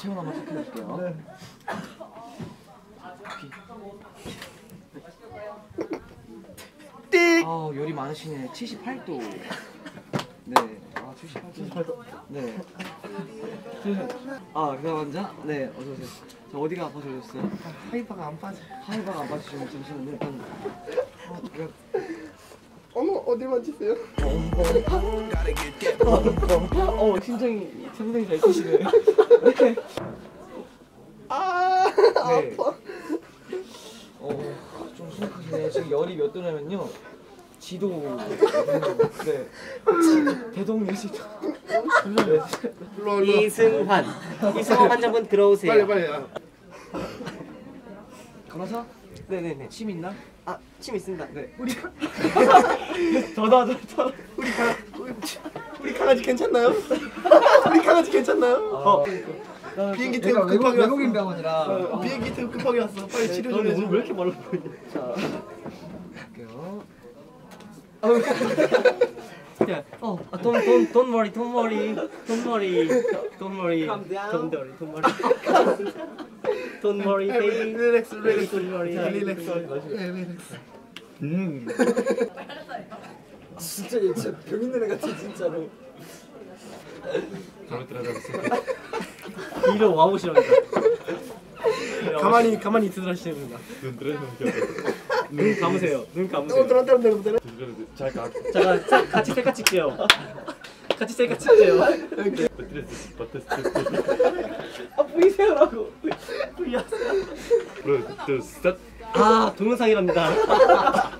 체온 한번 체크해줄게요. 네. 띡! 아, 열이 많으시네. 78도. 네. 아, 78도. 네. 아, 그다음 환자? 네, 어서오세요. 저 어디가 아파져졌어요? 하이바가 안 빠져. 하이바가 안 빠지시면 잠시만요. 일단. 아, 그냥... 어머, 어디 만지세요? 심장이 잘 뛰시네. 네. 아, 네. 아파. 좀 심각하시네. 지금 열이 몇 도냐면요. 지도. 네. 대동리 지도. 이승환. 이승환 환자분 들어오세요. 빨리. 걸어서? 네네네. 침 있나? 아, 침 있습니다. 네. 우리 저다. 우리 강아지 괜찮나요? 우리 강아지 괜찮나요? 비행기 태우고 급하게 왔어. 외국인 병원이라. 비행기 태우고 급하게 왔어. 빨리 네, 치료 좀 해줘. 오늘 왜 이렇게 말라 보이냐. 자, 할게요. 야, don't worry. Calm down. Don't worry. Relax. Relax. 진짜 병 있는 애 같아 진짜로. 가만 들어가세요. 이로 와보시랍니다. 가만히 있으라 하시는구나. 눈 감으세요. 잘 감. 잠깐 같이 셀카 찍게요. 아 보이세요라고. 보이세요. 아 동영상이랍니다.